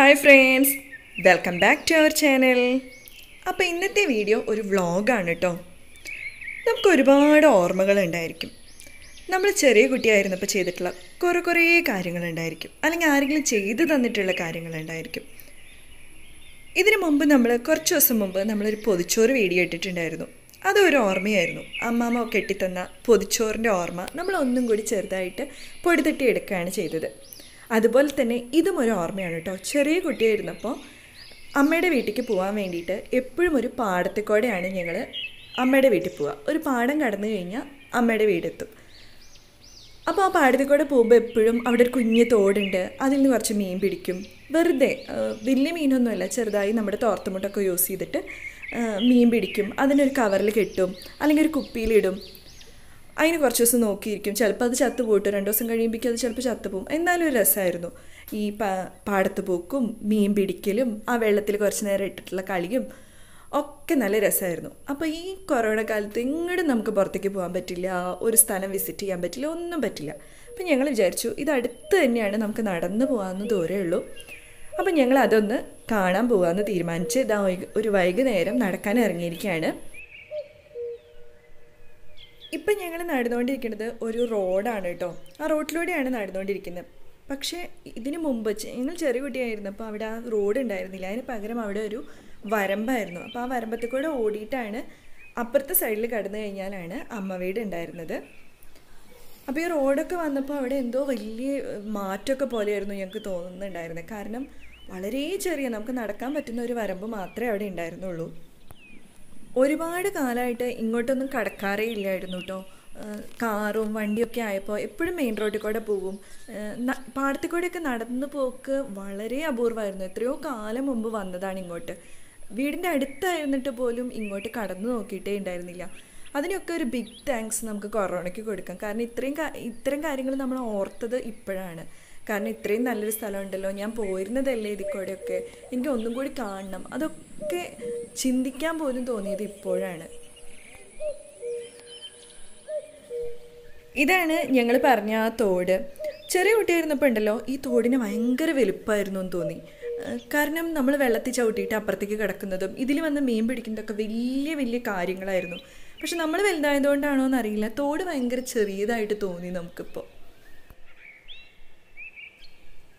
Hi friends, welcome back to our channel. അപ്പോൾ ഇന്നത്തെ video ഒരു വ്ളോഗാണ് ട്ടോ. നമുക്ക് ഒരുപാട് ഓർമ്മകൾ ഉണ്ടായിരിക്കും. നമ്മൾ ചെറിയ കുട്ടിയായിരുന്നപ്പോൾ ചെയ്തിട്ടുള്ള കുറേ കാര്യങ്ങൾ ഉണ്ടായിരിക്കും. അല്ലെങ്കിൽ ആരെങ്കിലും ചെയ്തു തന്നിട്ടുള്ള കാര്യങ്ങൾ ഉണ്ടായിരിക്കും. ഇതിനു മുൻപ് നമ്മൾ കുറച്ച് ദിവസം മുൻപ് നമ്മൾ ഒരു പൊതിച്ചോറ് വീഡിയോ ഇട്ടിട്ടുണ്ടായിരുന്നു. അതൊരു ഓർമ്മയായിരുന്നു. അമ്മമ്മ കെട്ടിത്തന്ന പൊതിച്ചോറിൻ്റെ ഓർമ്മ നമ്മൾ ഒന്നും കൂടി ചെറുതായിട്ട് പൊടിതട്ടി എടുക്കുകയാണ് ചെയ്തത്. അതുപോലെ തന്നെ ഇതും ഒരു ഓർമ്മയാണ് കേട്ടോ. ചെറിയ കുട്ടിയായിരുന്നപ്പോൾ അമ്മയുടെ വീട്ടിലേക്ക് പോകാൻ വേണ്ടിയിട്ട് എപ്പോഴും ഒരു പാടത്തേക്കൂടെയാണ് ഞങ്ങൾ അമ്മയുടെ വീട്ടിൽ പോവുക. ഒരു പാടം കടന്നു കഴിഞ്ഞാൽ അമ്മയുടെ വീടെത്തും. അപ്പോൾ ആ പാടത്തേക്കൂടെ പോകുമ്പോൾ എപ്പോഴും അവിടെ ഒരു കുഞ്ഞ് തോടുണ്ട്, അതിൽ നിന്ന് കുറച്ച് മീൻ പിടിക്കും. വെറുതെ വലിയ മീനൊന്നുമല്ല, ചെറുതായി നമ്മുടെ തോർത്തുമുട്ടൊക്കെ യൂസ് ചെയ്തിട്ട് മീൻ പിടിക്കും. അതിനൊരു കവറിൽ കെട്ടും, അല്ലെങ്കിൽ ഒരു കുപ്പിയിലിടും. അതിന് കുറച്ച് ദിവസം നോക്കിയിരിക്കും. ചിലപ്പോൾ അത് ചത്തു പോയിട്ട് 2 ദിവസം കഴിയുമ്പോഴേക്കും അത് ചിലപ്പോൾ ചത്തുപോകും. എന്നാലും ഒരു രസമായിരുന്നു ഈ പാടത്ത് പോക്കും മീൻ പിടിക്കലും ആ വെള്ളത്തിൽ കുറച്ച് നേരം ഇട്ടിട്ടുള്ള കളിയും ഒക്കെ നല്ല രസമായിരുന്നു. അപ്പോൾ ഈ കൊറോണ കാലത്ത് എങ്ങോട്ടും നമുക്ക് പുറത്തേക്ക് പോകാൻ പറ്റില്ല, ഒരു സ്ഥലം വിസിറ്റ് ചെയ്യാൻ പറ്റില്ല, ഒന്നും പറ്റില്ല. അപ്പം ഞങ്ങൾ വിചാരിച്ചു ഇത് അടുത്ത് തന്നെയാണ്, നമുക്ക് നടന്നു പോകാമെന്ന് ദൂരമേ ഉള്ളൂ. അപ്പം ഞങ്ങൾ അതൊന്ന് കാണാൻ പോകാമെന്ന് തീരുമാനിച്ച് ഇതാ ഒരു വൈകുന്നേരം നടക്കാൻ ഇറങ്ങിയിരിക്കുകയാണ്. ഇപ്പം ഞങ്ങൾ നടന്നുകൊണ്ടിരിക്കുന്നത് ഒരു റോഡാണ് കേട്ടോ. ആ റോഡിലൂടെയാണ് നടന്നുകൊണ്ടിരിക്കുന്നത്. പക്ഷേ ഇതിന് മുമ്പ് ഞങ്ങൾ ചെറിയ കുട്ടിയായിരുന്നപ്പോൾ അവിടെ ആ റോഡ് ഉണ്ടായിരുന്നില്ല. അതിന് പകരം അവിടെ ഒരു വരമ്പായിരുന്നു. അപ്പോൾ ആ വരമ്പത്തിൽ കൂടെ ഓടിയിട്ടാണ് അപ്പുറത്തെ സൈഡിൽ കടന്നു കഴിഞ്ഞാലാണ് അമ്മ വീട് ഉണ്ടായിരുന്നത്. അപ്പോൾ ഈ റോഡൊക്കെ വന്നപ്പോൾ അവിടെ എന്തോ വലിയ മാറ്റമൊക്കെ പോലെയായിരുന്നു ഞങ്ങൾക്ക് തോന്നുന്നുണ്ടായിരുന്നത്. കാരണം വളരെ ചെറിയ, നമുക്ക് നടക്കാൻ പറ്റുന്ന ഒരു വരമ്പ് മാത്രമേ അവിടെ ഉണ്ടായിരുന്നുള്ളൂ. ഒരുപാട് കാലമായിട്ട് ഇങ്ങോട്ടൊന്നും കടക്കാറേ ഇല്ലായിരുന്നു കേട്ടോ. കാറും വണ്ടിയൊക്കെ ആയപ്പോൾ എപ്പോഴും മെയിൻ റോഡിൽ കൂടെ പോകും. പാടത്തിൽ കൂടെയൊക്കെ നടന്നു പോക്ക് വളരെ അപൂർവമായിരുന്നു. എത്രയോ കാലം മുമ്പ് വന്നതാണ് ഇങ്ങോട്ട്. വീടിൻ്റെ അടുത്തായിരുന്നിട്ട് പോലും ഇങ്ങോട്ട് കടന്നു നോക്കിയിട്ടേ ഉണ്ടായിരുന്നില്ല. അതിനൊക്കെ ഒരു ബിഗ് താങ്ക്സ് നമുക്ക് കൊറോണയ്ക്ക് കൊടുക്കാം. കാരണം ഇത്രയും കാര്യങ്ങൾ നമ്മൾ ഓർത്തത് ഇപ്പോഴാണ്. കാരണം ഇത്രയും നല്ലൊരു സ്ഥലമുണ്ടല്ലോ, ഞാൻ പോയിരുന്നതല്ലേ ഇതിൽ കൂടെയൊക്കെ, എനിക്ക് ഒന്നും കൂടി കാണണം, അതൊക്കെ ചിന്തിക്കാൻ പോലും തോന്നിയത് ഇപ്പോഴാണ്. ഇതാണ് ഞങ്ങൾ പറഞ്ഞ ആ തോട്. ചെറിയ കുട്ടിയായിരുന്നപ്പോൾ ഉണ്ടല്ലോ ഈ തോടിന് ഭയങ്കര വലുപ്പമായിരുന്നു എന്ന് തോന്നി. കാരണം നമ്മൾ വെള്ളത്തിൽ ചവിട്ടിയിട്ട് അപ്പുറത്തേക്ക് കിടക്കുന്നതും ഇതിൽ വന്ന് മീൻ പിടിക്കുന്നതൊക്കെ വലിയ വലിയ കാര്യങ്ങളായിരുന്നു. പക്ഷെ നമ്മൾ വലുതായതുകൊണ്ടാണോ എന്നറിയില്ല, തോട് ഭയങ്കര ചെറിയതായിട്ട് തോന്നി നമുക്കിപ്പോൾ.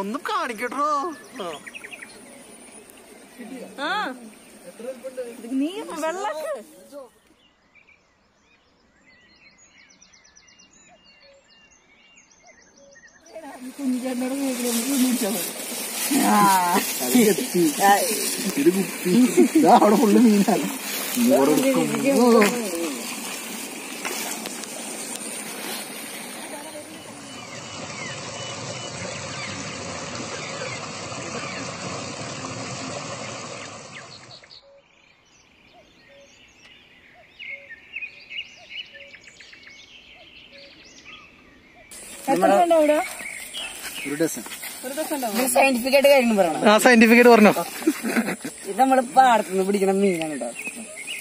ഒന്നും കാണിക്കട്ടോ. അവിടെ ഫുള്ള് മീനാണ്. സയന്റിഫിക്കറ്റ് പറഞ്ഞോ? ഇത് നമ്മള് പാടത്തുനിന്ന് പിടിക്കണം മീനാണ് കേട്ടോ.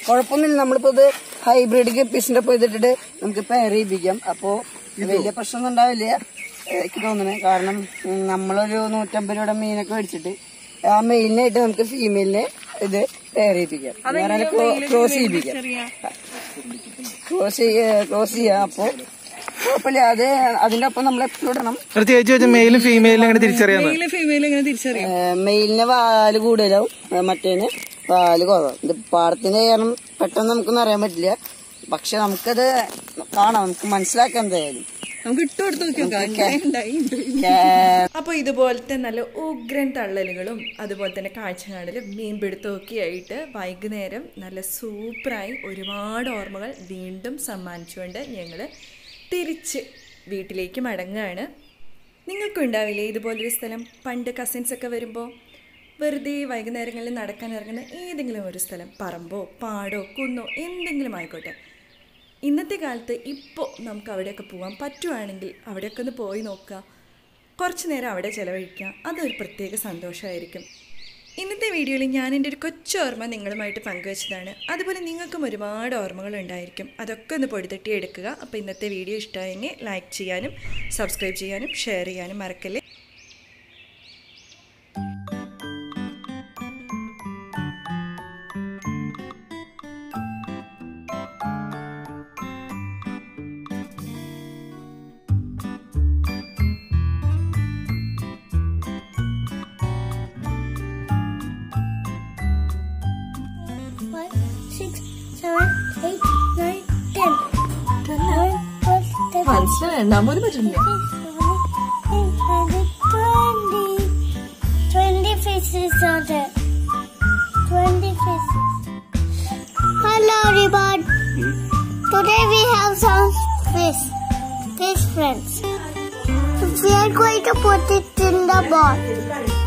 കുഴപ്പമൊന്നുമില്ല, നമ്മളിപ്പോ ഇത് ഹൈബ്രിഡ് ഗപ്പീസിന്റെ ഒപ്പം ഇതിട്ടിട്ട് നമുക്ക് പെയർ ചെയ്യിപ്പിക്കാം. അപ്പോ വലിയ പ്രശ്നമൊന്നും ഉണ്ടാവില്ല എനിക്ക് തോന്നണേ. കാരണം നമ്മളൊരു 150 രൂപയുടെ മീനൊക്കെ മേടിച്ചിട്ട് ആ മെയിലിനായിട്ട് നമുക്ക് ഫീമെയിലിനെ ഇത് പെയർ ചെയ്യിപ്പിക്കാം, ക്രോസ് ചെയ്യാം. അപ്പോ കുഴപ്പമില്ലാതെ അതിന്റെ ഒപ്പം നമ്മൾ എപ്പോഴും മെയിലിന് വാല് കൂടുതലാവും, മറ്റേന് വാല് കുറവാണ്. ഇത് പാടത്തിന്റെ കാരണം പെട്ടെന്ന് നമുക്കൊന്നും അറിയാൻ പറ്റില്ല. പക്ഷെ നമുക്കത് കാണാം, നമുക്ക് മനസ്സിലാക്കാം എന്തായാലും. അപ്പോൾ ഇതുപോലത്തെ നല്ല ഉഗ്രൻ തള്ളലുകളും അതുപോലെ തന്നെ കാഴ്ചനാടിലും മീൻപിടുത്തമൊക്കെ ആയിട്ട് വൈകുന്നേരം നല്ല സൂപ്പറായി ഒരുപാട് ഓർമ്മകൾ വീണ്ടും സമ്മാനിച്ചുകൊണ്ട് ഞങ്ങൾ തിരിച്ച് വീട്ടിലേക്ക് മടങ്ങുകയാണ്. നിങ്ങൾക്കും ഉണ്ടാവില്ലേ ഇതുപോലൊരു സ്ഥലം? പണ്ട് കസിൻസൊക്കെ വരുമ്പോൾ വെറുതെ വൈകുന്നേരങ്ങളിൽ നടക്കാൻ ഇറങ്ങുന്ന ഏതെങ്കിലും ഒരു സ്ഥലം, പറമ്പോ പാടോ കുന്നോ എന്തെങ്കിലും ആയിക്കോട്ടെ. ഇന്നത്തെ കാലത്ത് ഇപ്പോൾ നമുക്ക് അവിടെയൊക്കെ പോകാൻ പറ്റുവാണെങ്കിൽ അവിടെയൊക്കെ ഒന്ന് പോയി നോക്കുക, കുറച്ച് നേരം അവിടെ ചിലവഴിക്കുക, അതൊരു പ്രത്യേക സന്തോഷമായിരിക്കും. ഇന്നത്തെ വീഡിയോയിൽ ഞാൻ എൻ്റെ ഒരു കൊച്ചോർമ്മ നിങ്ങളുമായിട്ട് പങ്കുവച്ചതാണ്. അതുപോലെ നിങ്ങൾക്കും ഒരുപാട് ഓർമ്മകളുണ്ടായിരിക്കും, അതൊക്കെ ഒന്ന് പൊടിത്തട്ടിയെടുക്കുക. അപ്പോൾ ഇന്നത്തെ വീഡിയോ ഇഷ്ടമായെങ്കിൽ ലൈക്ക് ചെയ്യാനും സബ്സ്ക്രൈബ് ചെയ്യാനും ഷെയർ ചെയ്യാനും മറക്കല്ലേ. Namur button. 20 faces are there. 20 faces. Hello everyone. Today we have some fish friends. We are going to put it in the bowl.